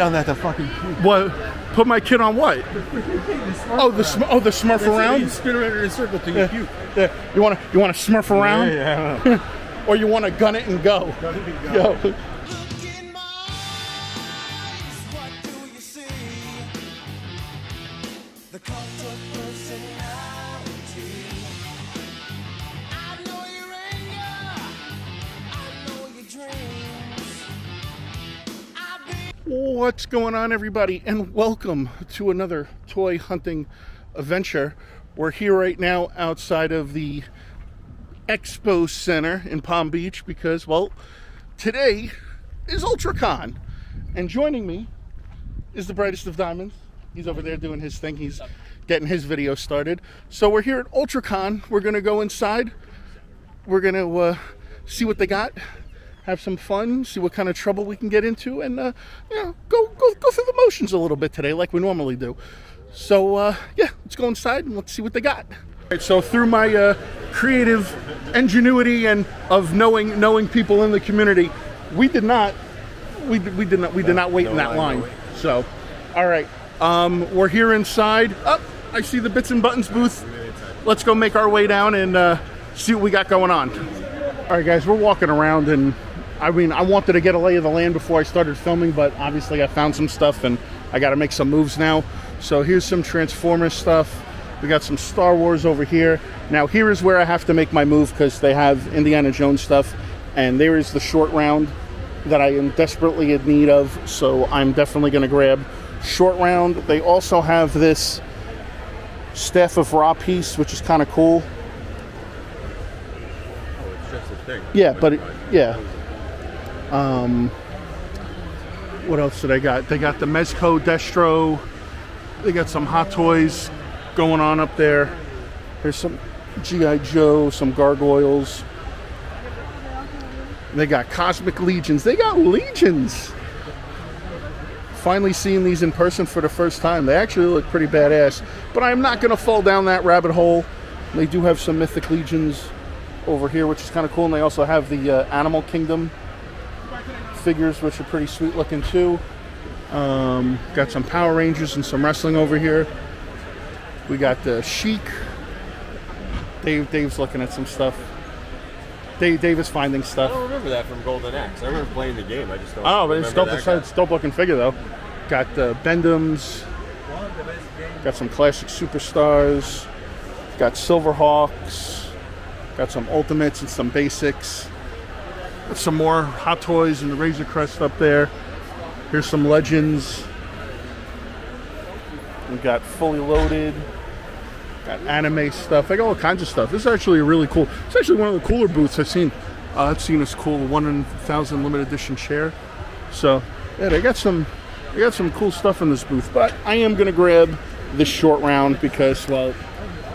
kid on that, the fucking thing. What? Put my kid on what? The freaking thing, the Smurf. Oh, the Smurf. Oh, the Smurf around. You spin around in a circle till you puke. Yeah. You want to Smurf around? Yeah, yeah. Or you want to gun it and go? Gun it and go. Yo. What's going on, everybody, and welcome to another toy hunting adventure. We're here right now outside of the Expo Center in Palm Beach because, well, today is UltraCon, and joining me is the brightest of diamonds. He's over there doing his thing. He's getting his video started. So we're here at UltraCon. We're gonna go inside. We're gonna see what they got, have some fun, see what kind of trouble we can get into, and you know, go through the motions a little bit today like we normally do. So yeah, let's go inside and let's see what they got. All right, so through my creative ingenuity and of knowing people in the community, we did not wait in that line. So all right, we're here inside. Up, oh, I see the Bits and Buttons booth. Let's go make our way down and see what we got going on. All right, guys, we're walking around, and I mean, I wanted to get a lay of the land before I started filming, but obviously I found some stuff and I got to make some moves now. So here's some Transformers stuff. We got some Star Wars over here. Now here is where I have to make my move because they have Indiana Jones stuff, and there is the short round that I am desperately in need of. So I'm definitely going to grab short round. They also have this Staff of Ra piece, which is kind of cool. Yeah, but it, yeah. What else do they got? They got the Mezco Destro. They got some Hot Toys going on up there. There's some G.I. Joe, some Gargoyles. They got Cosmic Legions. They got Legions. Finally seeing these in person for the first time. They actually look pretty badass. But I'm not going to fall down that rabbit hole. They do have some Mythic Legions over here, which is kind of cool, and they also have the Animal Kingdom figures, which are pretty sweet looking too. Got some Power Rangers and some wrestling over here. We got the Sheik. Dave's looking at some stuff. Dave is finding stuff. I don't remember that from Golden Axe. I remember playing the game. I just don't. Oh, but it's dope looking figure though. Got the Bendems. Got some classic superstars. Got Silverhawks. Got some Ultimates and some Basics. Some more Hot Toys and the Razor Crest up there. Here's some Legends. We got Fully Loaded. Got anime stuff. They got all kinds of stuff. This is actually really cool. It's actually one of the cooler booths I've seen. I've seen this cool 1 in 1,000 limited edition chair. So yeah, they got some cool stuff in this booth. But I am gonna grab this short round because, well,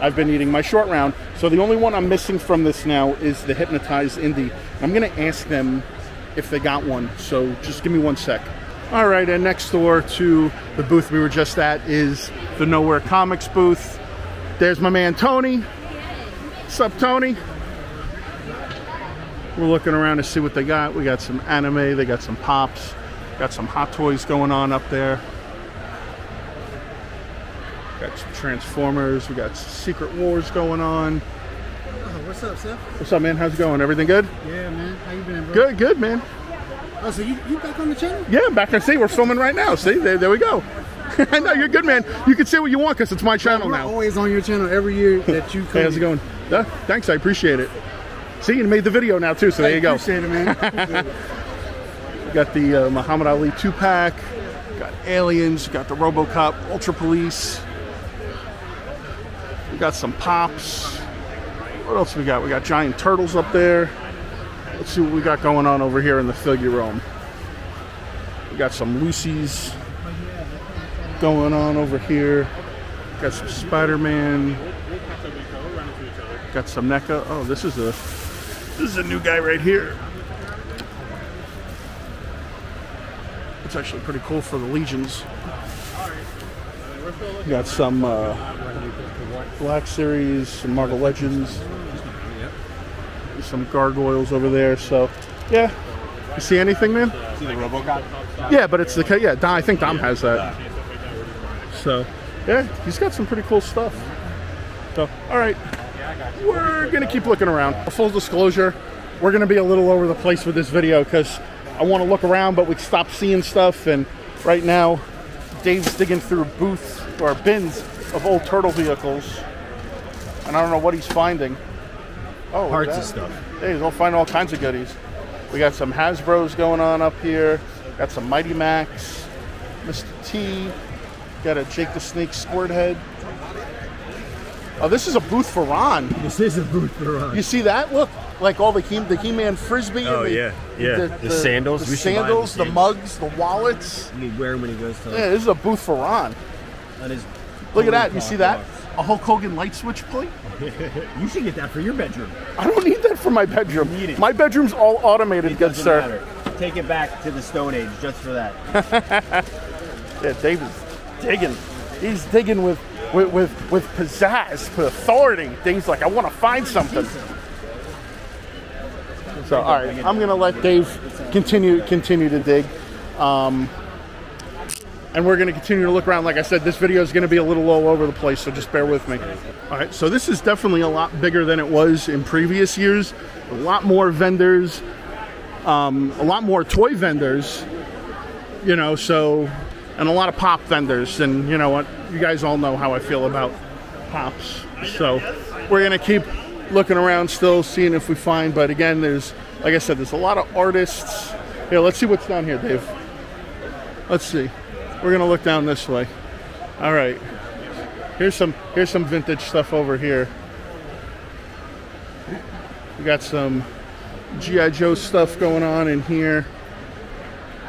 I've been eating my short round. So the only one I'm missing from this now is the Hypnotized Indy. I'm going to ask them if they got one, so just give me one sec. All right, and next door to the booth we were just at is the Nowhere Comics booth. There's my man Tony. What's up, Tony? We're looking around to see what they got. We got some anime, they got some Pops, got some Hot Toys going on up there. Got some Transformers. We got Secret Wars going on. What's up, Seth? What's up, man? How's it going? Everything good? Yeah, man. How you been, bro? Good, good, man. Oh, so you back on the channel? Yeah, I'm back on. See, we're filming right now. See, there we go. I know, you're good, man. You can say what you want because it's my channel now. I'm always on your channel every year that you come. Hey, how's it going? Thanks, I appreciate it. See, you made the video now, too, so there you go. I appreciate it, man. Appreciate it. Got the Muhammad Ali 2-pack. Got Aliens. Got the RoboCop Ultra Police. We got some Pops. What else we got? We got giant turtles up there. Let's see what we got going on over here in the figure room. We got some Lucy's going on over here. Got some Spider-Man. Got some NECA. Oh, this is a new guy right here. It's actually pretty cool for the Legions. We got some Black Series, some Marvel Legends, some Gargoyles over there. So yeah, you see anything, man? Is it the RoboCop? Yeah, but it's the... Yeah, I think Dom has that. So, yeah, he's got some pretty cool stuff. So, all right. We're going to keep looking around. Full disclosure, we're going to be a little over the place with this video because I want to look around, but we stopped seeing stuff. And right now, Dave's digging through booths or bins of old turtle vehicles. And I don't know what he's finding. Oh, parts and stuff. Hey, they'll find all kinds of goodies. We got some Hasbros going on up here. Got some Mighty Max, Mr. T. Got a Jake the Snake squirt head. Oh, this is a booth for Ron. This is a booth for Ron. You see that? Look, like all the He-Man frisbee. Oh, and the sandals. The sandals, the mugs, the wallets. You need wear them when he goes to. Yeah, this is a booth for Ron. That is. Look at that. You see that? A Hulk Hogan light switch plate? You should get that for your bedroom. I don't need that for my bedroom. You need it. My bedroom's all automated, it good sir. Matter. Take it back to the Stone Age just for that. Yeah, Dave is digging. He's digging with pizzazz, with authority. Dave's like, I want to find something. So, all right, I'm gonna let Dave continue to dig. And we're going to continue to look around. Like I said, this video is going to be a little all over the place, so just bear with me. All right, so this is definitely a lot bigger than it was in previous years. A lot more vendors, a lot more toy vendors, you know, so, and a lot of pop vendors. And you know what? You guys all know how I feel about pops. So we're going to keep looking around still, seeing if we find. But again, there's, like I said, there's a lot of artists. Here, let's see what's down here, Dave. Let's see. We're gonna look down this way. All right, here's some vintage stuff over here. We got some G.I. Joe stuff going on in here.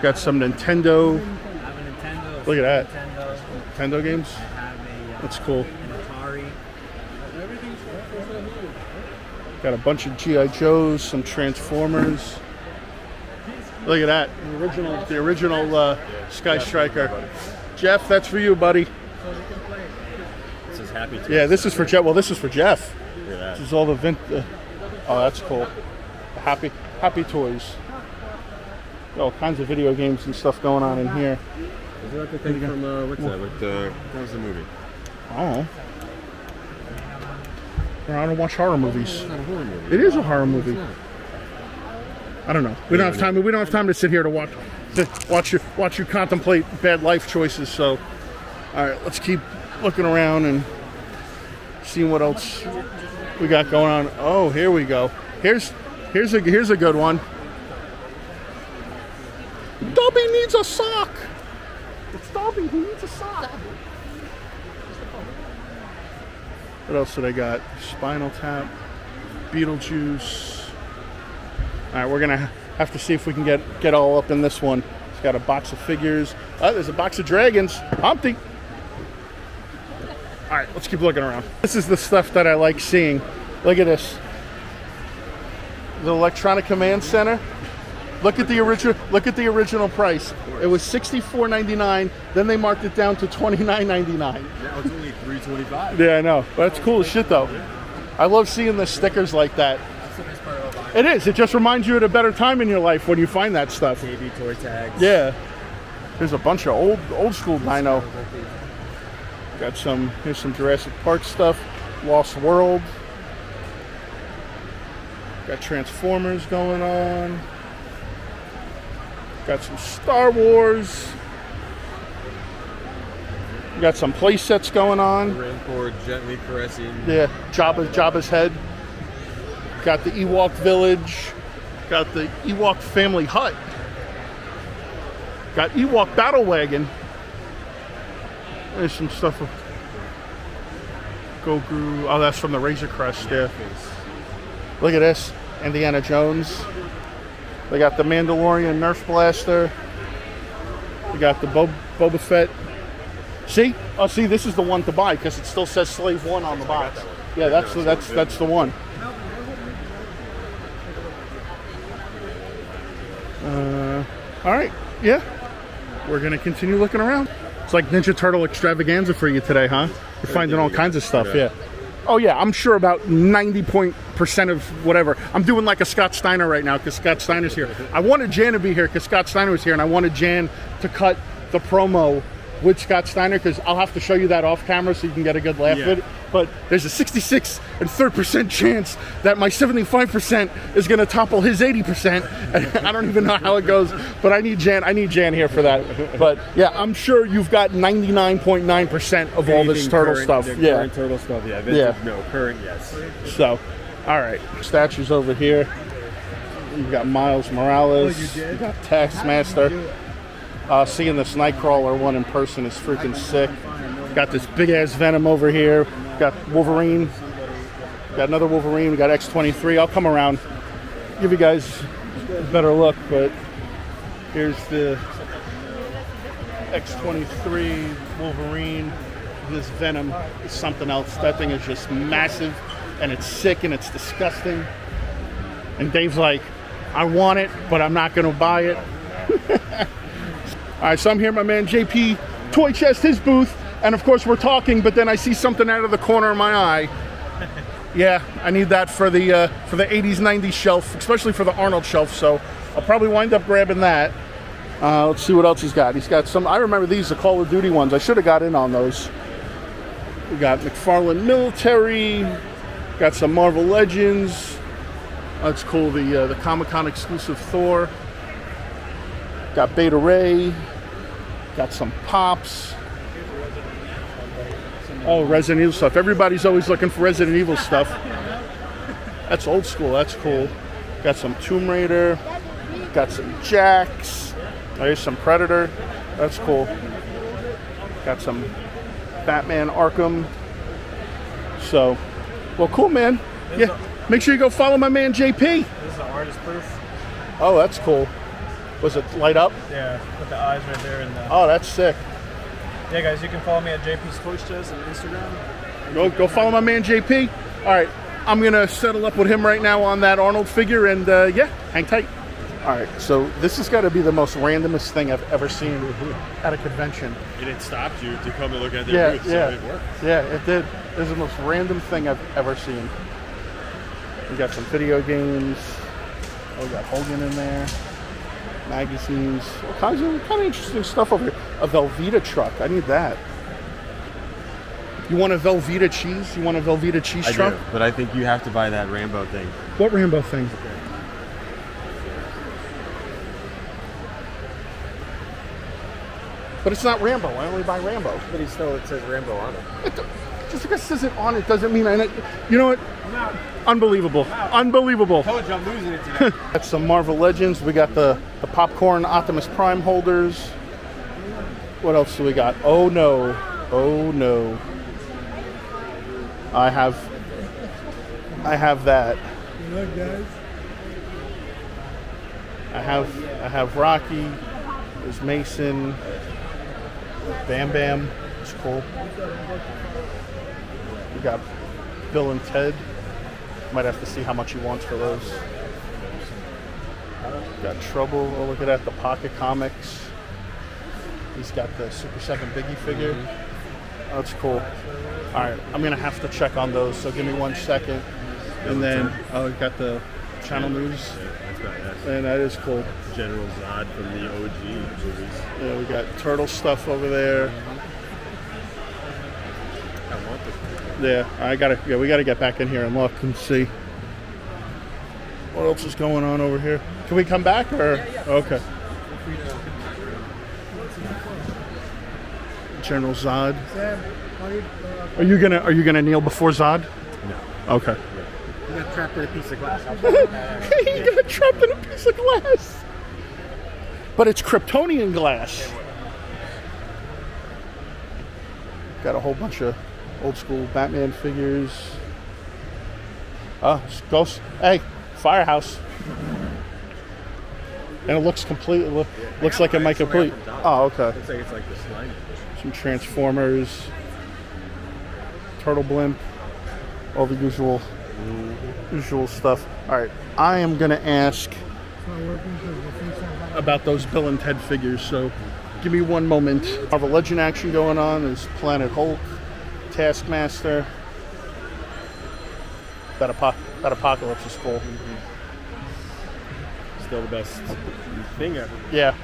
Got some Nintendo. I have a Nintendo. Look at that. Nintendo games. I have a, that's cool. An Atari. Got a bunch of G.I. Joes, some Transformers. Look at that, the original Sky Striker. Jeff, that's for you, buddy. This is happy. Yeah, this is for Jeff. Well, this is for Jeff. Look at that. This is all the vintage. Oh, that's cool. Happy Toys. Got all kinds of video games and stuff going on in here. Is that the thing from what's that? What was the movie? Oh. I don't watch horror movies. It's not a horror movie. It is a horror movie. I don't know. We don't have time. We don't have time to sit here to watch you contemplate bad life choices. So, all right, let's keep looking around and seeing what else we got going on. Oh, here we go. Here's a good one. Dobby needs a sock. It's Dobby who needs a sock. What else did I got? Spinal Tap, Beetlejuice. All right, we're going to have to see if we can get all up in this one. It's got a box of figures. Oh, there's a box of dragons. Humpty. All right, let's keep looking around. This is the stuff that I like seeing. Look at this. The Electronic Command Center. Look at the original price. It was $64.99. Then they marked it down to $29.99. Now it's only $3.25. Yeah, I know. But that's cool as shit, though. I love seeing the stickers like that. It is. It just reminds you at a better time in your life when you find that stuff. KB toy tags. Yeah. There's a bunch of old school dino. Got some. Here's some Jurassic Park stuff. Lost World. Got Transformers going on. Got some Star Wars. Got some play sets going on. Rancor gently caressing. Yeah. Jabba's head. Got the Ewok Village, got the Ewok Family Hut, got Ewok Battle Wagon. There's some stuff of Goku. Oh, that's from the Razor Crest, yeah. Look at this, Indiana Jones. They got the Mandalorian Nerf Blaster. They got the Boba Fett. See? Oh, see, this is the one to buy because it still says Slave 1 on the box. Yeah, that's the one. All right, yeah, we're gonna continue looking around. It's like Ninja Turtle extravaganza for you today, huh? You're finding all kinds of stuff, yeah. Oh yeah, I'm sure about 90.9% percent of whatever. I'm doing like a Scott Steiner right now because Scott Steiner's here. I wanted Jan to be here because Scott Steiner was here, and I wanted Jan to cut the promo with Scott Steiner because I'll have to show you that off camera so you can get a good laugh at it. But there's a 66 1/3% chance that my 75% is going to topple his 80%. I don't even know how it goes, but I need Jan here for that. But yeah, I'm sure you've got 99.9% of all this turtle stuff. Yeah, current turtle stuff. Yeah, vintage, no, current, yes. So, all right, statues over here. You've got Miles Morales. You've got Taskmaster. Seeing this Nightcrawler one in person is freaking sick. Got this big ass Venom over here. Got Wolverine. Got another Wolverine. We got X-23. I'll come around, give you guys a better look. But here's the X-23 Wolverine. This Venom is something else. That thing is just massive, and it's sick, and it's disgusting. And Dave's like, I want it, but I'm not gonna buy it. All right, so I'm here, my man JP Toy Chest, his booth, and of course we're talking, but then I see something out of the corner of my eye. Yeah, I need that for the 80s, 90s shelf, especially for the Arnold shelf, so I'll probably wind up grabbing that. Let's see what else he's got. He's got some, I remember these, the Call of Duty ones. I should have got in on those. We got McFarlane Military, got some Marvel Legends. That's cool, the Comic-Con exclusive Thor. Got Beta Ray, got some Pops. Oh, Resident Evil stuff. Everybody's always looking for Resident Evil stuff. That's old school, that's cool. Got some Tomb Raider, got some Jax. There's some Predator, that's cool. Got some Batman Arkham. So, well, cool, man. Yeah, make sure you go follow my man, JP. This is the artist proof. Oh, that's cool. Was it light up? Yeah, with the eyes right there. And the... Oh, that's sick. Yeah, guys, you can follow me at JP's Toy Chest on Instagram. Go follow my man JP. All right, I'm going to settle up with him right now on that Arnold figure, and yeah, hang tight. All right, so this has got to be the most randomest thing I've ever seen at a convention. And it stopped you to come and look at their booth, so it worked. Yeah, it did. It was the most random thing I've ever seen. We got some video games. Oh, we got Hogan in there. Magazines, kind of interesting stuff over here. A Velveeta truck, I need that. You want a Velveeta cheese? You want a Velveeta cheese truck? I do, but I think you have to buy that Rambo thing. What Rambo thing? But it's not Rambo, I only buy Rambo. But he still, it says Rambo on it. Just because it says it on it doesn't mean I know. You know what? I'm out. Unbelievable. I'm out. Unbelievable. I told you I'm losing it today. Got some Marvel Legends. We got the popcorn Optimus Prime holders. What else do we got? Oh no. Oh no. I have that. Look, guys. I have Rocky. There's Mason. Bam Bam. It's cool. We got Bill and Ted. Might have to see how much he wants for those. Got Trouble. Oh, look at that. The Pocket Comics. He's got the Super 7 Biggie figure. Oh, that's cool. All right. I'm going to have to check on those, so give me 1 second. And then, oh, we've got the Channel News. And that is cool. General Zod from the OG movies. Yeah, we got Turtle stuff over there. Yeah, we gotta get back in here and look and see what else is going on over here. Can we come back or? Okay. General Zod. Are you gonna kneel before Zod? No. Okay. He got trapped in a piece of glass. He got trapped in a piece of glass. But it's Kryptonian glass. Got a whole bunch of old school Batman figures. Oh, it's Ghost. Hey, Firehouse. And it looks complete. Looks like it might complete. Oh, okay. Looks like it's like the slime. Some Transformers. Turtle Blimp. All the usual stuff. All right, I am gonna ask about those Bill and Ted figures. So, give me 1 moment. Marvel Legend action going on. There's Planet Hulk. Taskmaster. Got a pop. That Apocalypse is cool. Mm-hmm. Still the best thing ever. Yeah.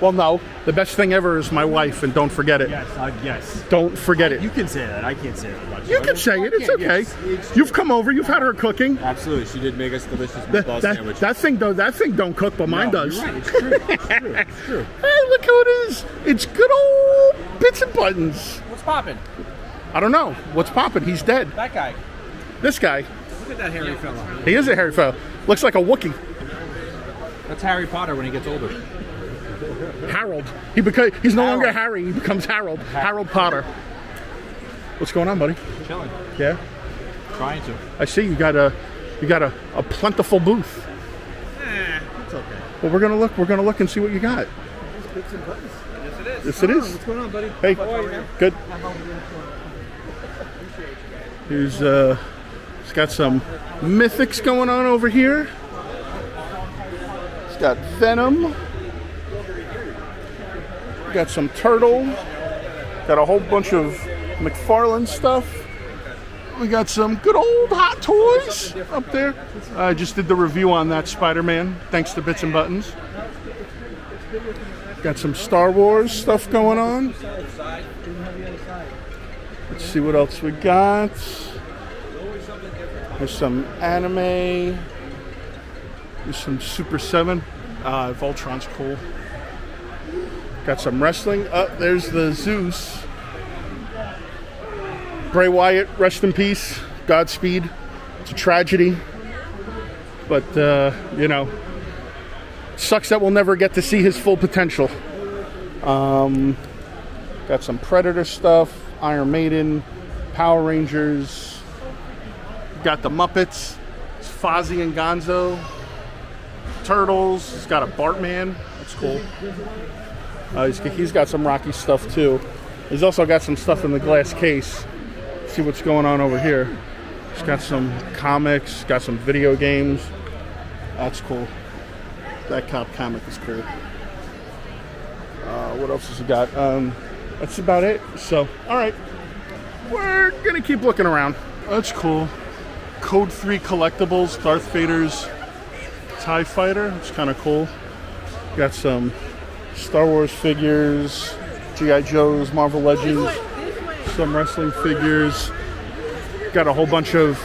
Well, no. The best thing ever is my wife, and don't forget it. Yes, yes. Don't forget it. You can say that. I can't say that much. You can say it. It's okay. Yes. You've come over. You've had her cooking. Absolutely. She did make us delicious meatball sandwiches. That thing don't cook, but mine does. You're right. It's true. It's true. It's true. Hey, look who it is. It's good old Bits and Buttons. What's poppin'? I don't know. What's poppin'? He's dead. That guy. This guy. Look at that hairy fella. He is a hairy fella. Looks like a Wookiee. That's Harry Potter when he gets older. Harold. He's no longer Harry. He becomes Harold. Harold Potter. What's going on, buddy? Chilling. Yeah. Trying to. I see you got a plentiful booth. Eh, it's okay. Well, we're gonna look and see what you got. It's Bits and Buttons. Yes, it is. Yes, it is. What's going on, buddy? Hey. How are you, man? Good. He's it's got some mythics going on over here. It's got Venom. Got some turtle, got a whole bunch of McFarlane stuff. We got some good old Hot Toys up there. I just did the review on that Spider-Man, thanks to Bits and Buttons. Got some Star Wars stuff going on. Let's see what else we got. There's some anime. There's some Super 7. Voltron's cool. Got some wrestling. There's the Zeus. Bray Wyatt, rest in peace. Godspeed. It's a tragedy. But, you know, sucks that we'll never get to see his full potential. Got some Predator stuff, Iron Maiden, Power Rangers. Got the Muppets. It's Fozzie and Gonzo. Turtles. It's got a Bartman. That's cool. He's got some Rocky stuff too. He's also got some stuff in the glass case. Let's see what's going on over here. He's got some comics, got some video games. That's cool. That cop comic is cool. What else has he got? That's about it. So, all right, we're gonna keep looking around. That's cool. Code 3 collectibles, Darth Vader's TIE Fighter. It's kind of cool. Got some Star Wars figures, G.I. Joe's, Marvel Legends, some wrestling figures. Got a whole bunch of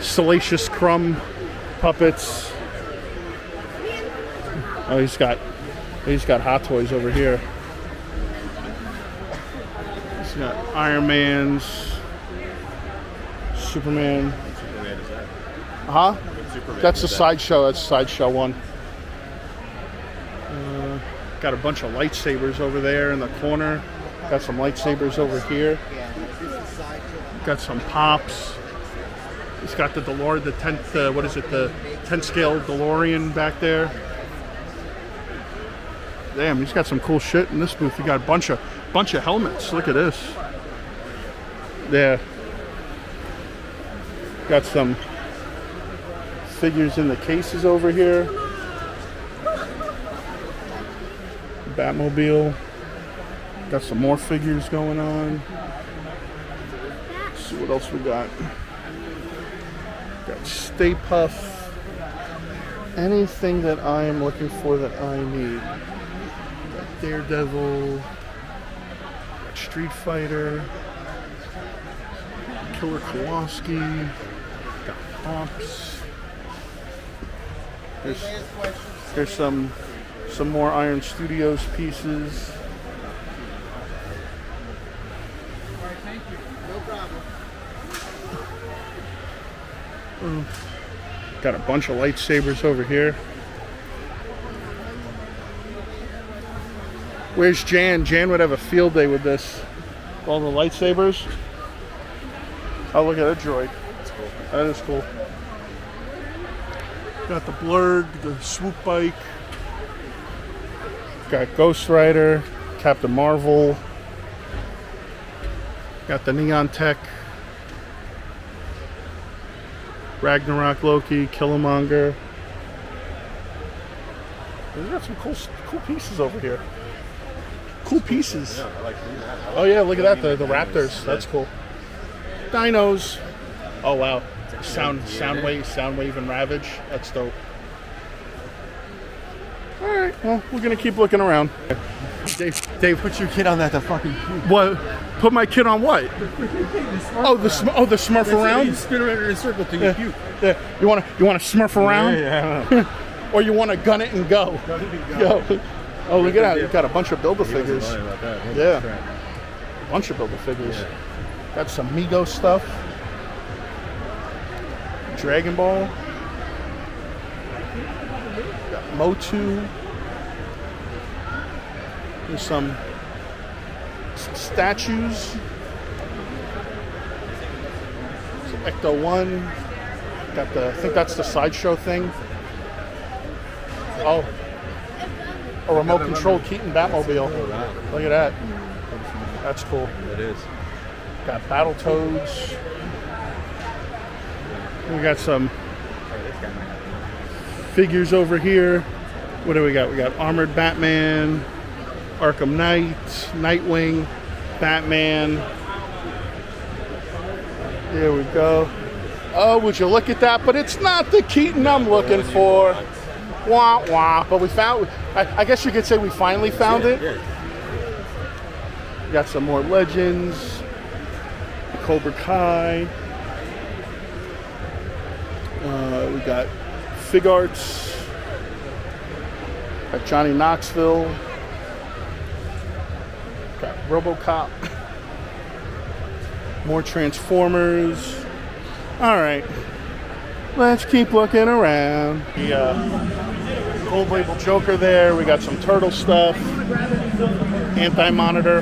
Salacious Crumb puppets. Oh, he's got Hot Toys over here. He's got Iron Man's, Superman. What Superman is that? Huh? That's a sideshow. That's sideshow one. Got a bunch of lightsabers over there in the corner. Got some lightsabers over here. Got some pops. It's got the DeLorean, the 10th, what is it, the 10 scale DeLorean back there. Damn, he's got some cool shit in this booth. He got a bunch of helmets. Look at this. Yeah. Got some figures in the cases over here. Batmobile. Got some more figures going on. Let's see what else we got. Got Stay Puff. Anything that I am looking for that I need. Got Daredevil. Got Street Fighter. Killer Kowalski. Got Pops. There's some more Iron Studios pieces. All right, thank you. No problem. Got a bunch of lightsabers over here. Where's Jan? Jan would have a field day with this. All the lightsabers. Oh, look at that droid. That's cool. That is cool. Got the Blurg, the swoop bike. Got Ghost Rider, Captain Marvel, got the Neon Tech, Ragnarok Loki, Killmonger. They've got some cool pieces over here. Cool pieces. Oh yeah, look at that, the Raptors. That's cool. Dinos. Oh wow. Soundwave and Ravage. That's dope. All right, well, we're gonna keep looking around. Dave, put your kid on that fucking. What? Put my kid on what? the Smurf around. You spin around in a circle till you puke. Yeah. You want to Smurf around? Yeah. Yeah. Or you want to gun it and go? Gun it and go. Yo. Oh, look at that! You've got a bunch of Builder figures. Yeah. Bunch of Builder figures. Yeah. Got some Mego stuff. Dragon Ball. Got Motu. There's some statues. Some Ecto-1. Got the, I think that's the sideshow thing. Oh, a remote control Keaton Batmobile. Look at that. That's cool. It is. Got Battletoads. We got some figures over here. What do we got? We got Armored Batman, Arkham Knight, Nightwing, Batman. There we go. Oh, would you look at that? But it's not the Keaton I'm looking for. Wah, wah. But we found, I guess you could say we finally found it. We got some more Legends, Cobra Kai. We got Fig Arts, got Johnny Knoxville, got RoboCop, more Transformers. All right, let's keep looking around. The Gold Label Joker there. We got some Turtle stuff, Anti-Monitor,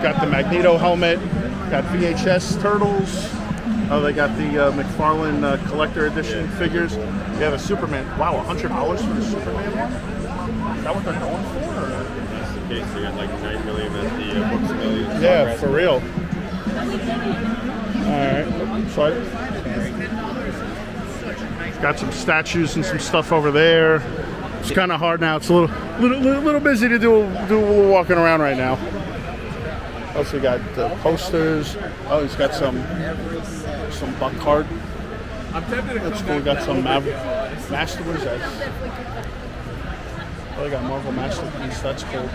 got the Magneto helmet, got VHS Turtles. Oh, they got the McFarlane collector edition figures. They have a Superman. Wow, $100 for the Superman one? Is that what they're going for? That's the case. They got like 9 million at the Books Millions. Yeah, for real. All right. So got some statues and some stuff over there. It's kind of hard now. It's a little busy to do walking around right now. Also got the posters. Oh, he's got some Buckhart. That's cool. We got some Master. What is that? Oh, they got Marvel Masterpiece. That's cool.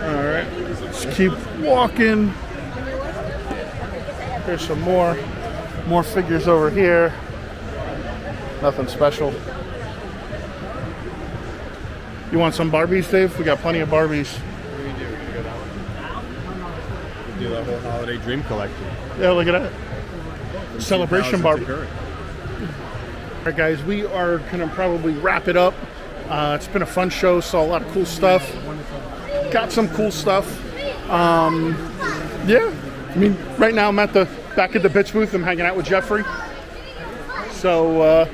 All right, let's keep walking. Here's some more figures over here. Nothing special. You want some Barbies, Dave? We got plenty of Barbies. Do the whole holiday dream collection. Yeah, look at that. Celebration Barbie. All right, guys, we are gonna probably wrap it up. It's been a fun show. Saw a lot of cool stuff. Got some cool stuff. Yeah, I mean, right now I'm at the back of the Bits booth. I'm hanging out with Jeffrey. So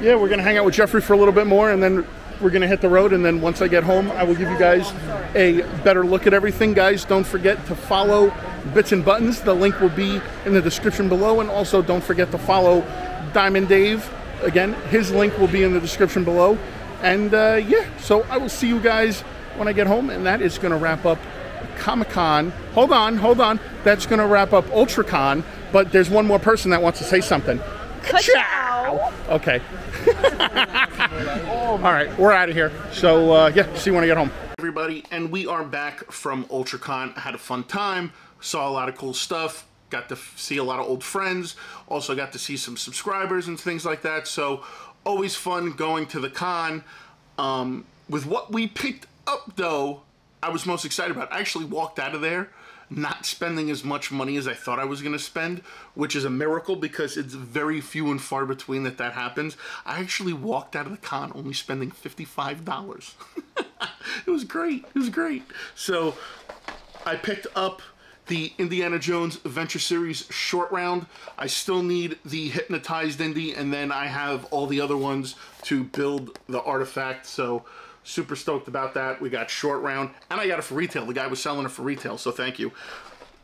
yeah, we're gonna hang out with Jeffrey for a little bit more, and then we're gonna hit the road, and then once I get home, I will give you guys a better look at everything. Guys, don't forget to follow Bits and Buttons. The link will be in the description below, and also don't forget to follow Diamond Dave. Again, his link will be in the description below. And yeah, so I will see you guys when I get home, and that is gonna wrap up Comic-Con. Hold on, that's gonna wrap up UltraCon, but there's one more person that wants to say something. Ka-chow! Okay. All right, we're out of here. So yeah, see you when I get home, everybody. And we are back from UltraCon. I had a fun time, saw a lot of cool stuff, got to see a lot of old friends, also got to see some subscribers and things like that. So always fun going to the con. With what we picked up, though, I was most excited about. I actually walked out of there not spending as much money as I thought I was going to spend, which is a miracle because it's very few and far between that happens. I actually walked out of the con only spending $55. It was great. It was great. So I picked up the Indiana Jones Adventure Series short round. I still need the Hypnotized Indy, and then I have all the other ones to build the artifact. So super stoked about that. We got short round, and I got it for retail. The guy was selling it for retail, so thank you.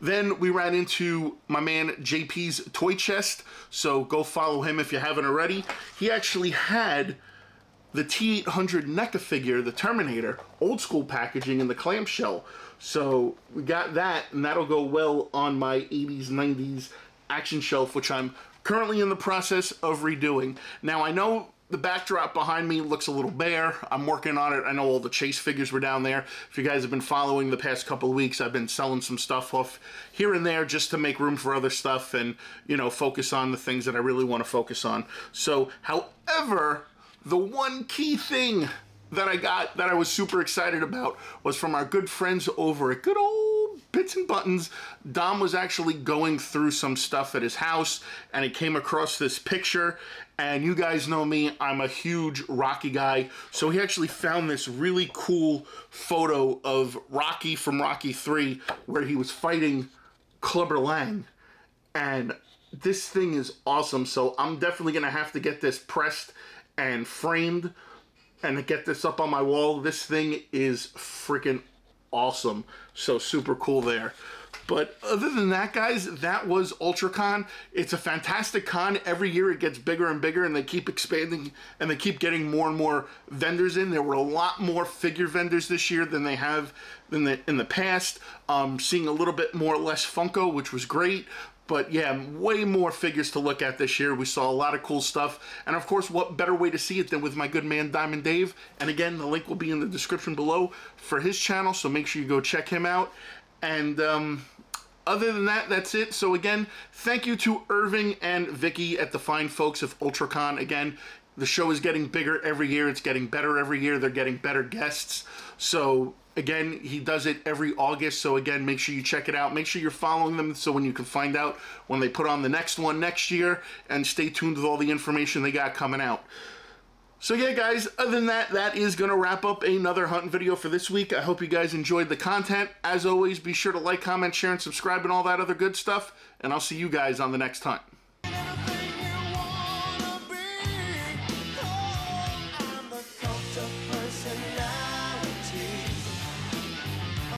Then we ran into my man JP's Toy Chest, so go follow him if you haven't already. He actually had the T-800 NECA figure, the Terminator, old school packaging in the clamshell. So we got that, and that'll go well on my 80s, 90s, action shelf, which I'm currently in the process of redoing. Now, I know the backdrop behind me looks a little bare. I'm working on it. I know all the Chase figures were down there. If you guys have been following the past couple of weeks, I've been selling some stuff off here and there just to make room for other stuff and, you know, focus on the things that I really want to focus on. So, however, the one key thing that I got that I was super excited about was from our good friends over at good old Bits and Buttons. Dom was actually going through some stuff at his house and he came across this picture, and you guys know me, I'm a huge Rocky guy, so he actually found this really cool photo of Rocky from Rocky 3 where he was fighting Clubber Lang, and this thing is awesome, so I'm definitely gonna have to get this pressed and framed and to get this up on my wall. This thing is freaking awesome. So super cool there. But other than that, guys, that was UltraCon. It's a fantastic con. Every year it gets bigger and bigger, and they keep expanding, and they keep getting more and more vendors in. There were a lot more figure vendors this year than they have in the past. Seeing a little bit more less Funko, which was great. But yeah, way more figures to look at this year. We saw a lot of cool stuff. And of course, what better way to see it than with my good man, Diamond Dave. And again, the link will be in the description below for his channel, so make sure you go check him out. And other than that, that's it. So again, thank you to Irving and Vicky at the fine folks of UltraCon. Again, the show is getting bigger every year. It's getting better every year. They're getting better guests. So again, he does it every August, so again, make sure you check it out. Make sure you're following them so when you can find out when they put on the next one next year, and stay tuned with all the information they got coming out. So yeah, guys, other than that, that is going to wrap up another hunting video for this week. I hope you guys enjoyed the content. As always, be sure to like, comment, share, and subscribe, and all that other good stuff, and I'll see you guys on the next hunt.